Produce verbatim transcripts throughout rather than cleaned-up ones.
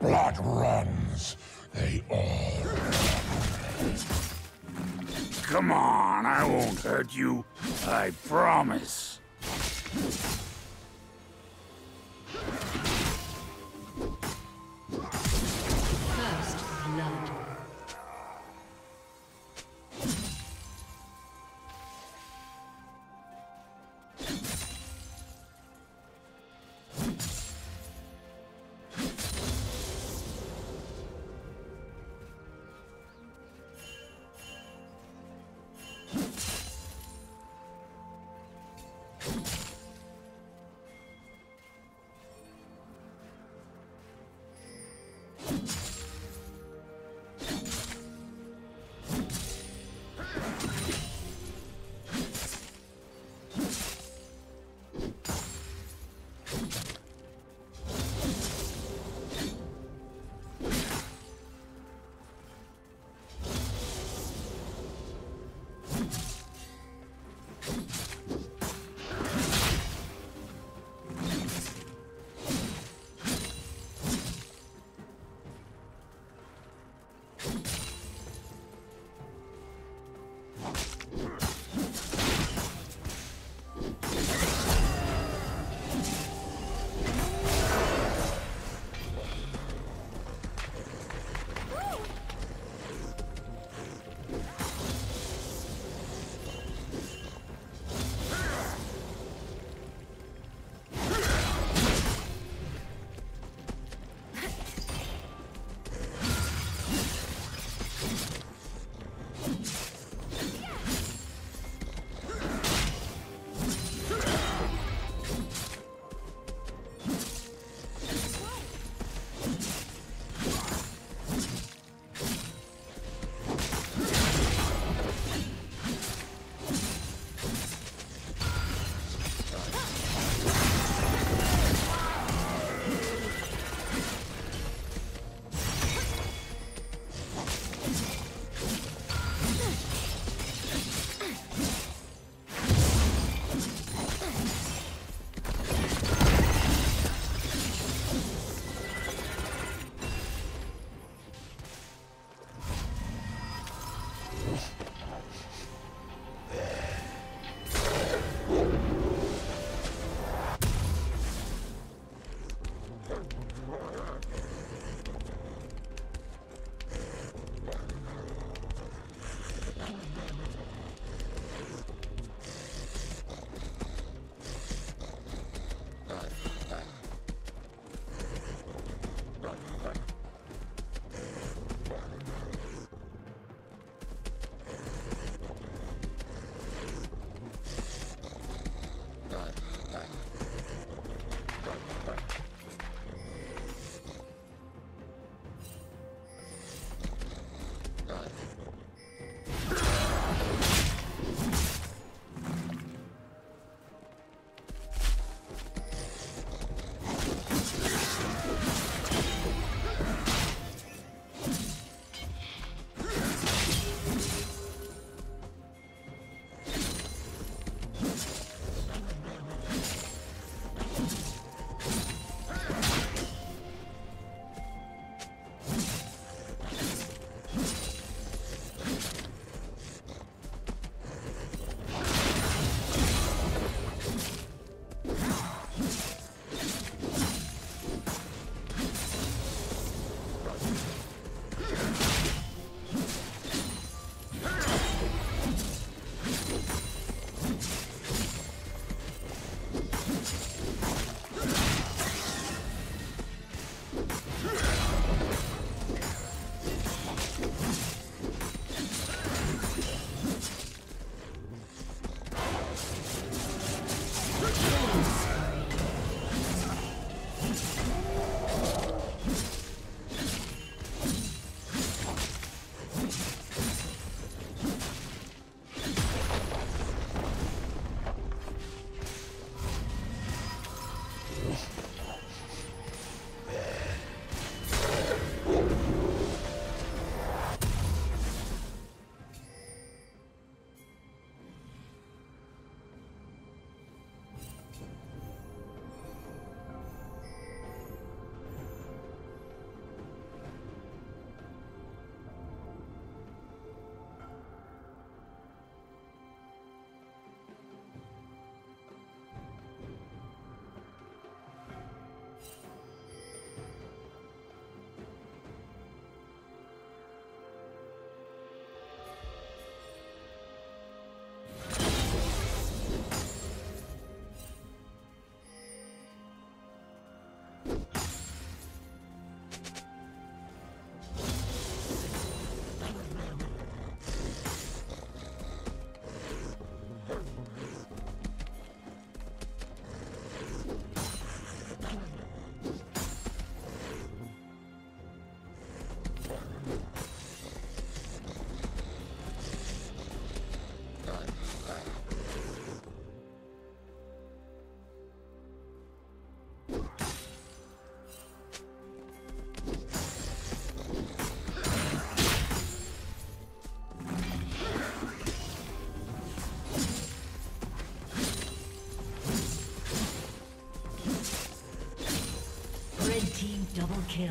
blood runs, they all run. Come on, I won't hurt you. I promise. Team double kill.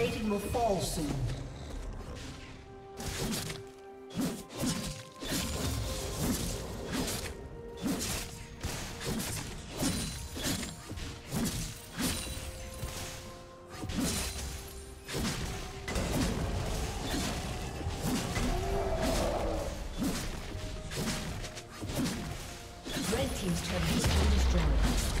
plating will fall soon. Destroyed.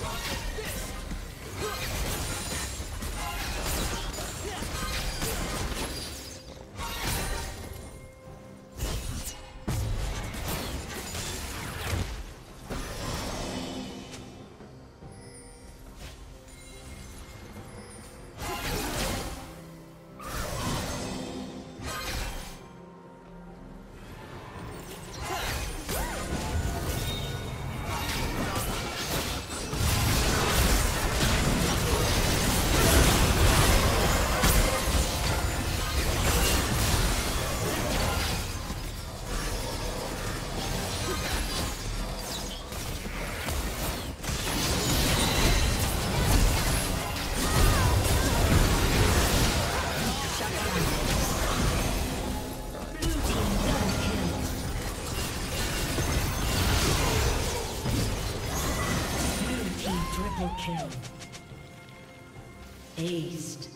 Rock. Triple kill. Aced.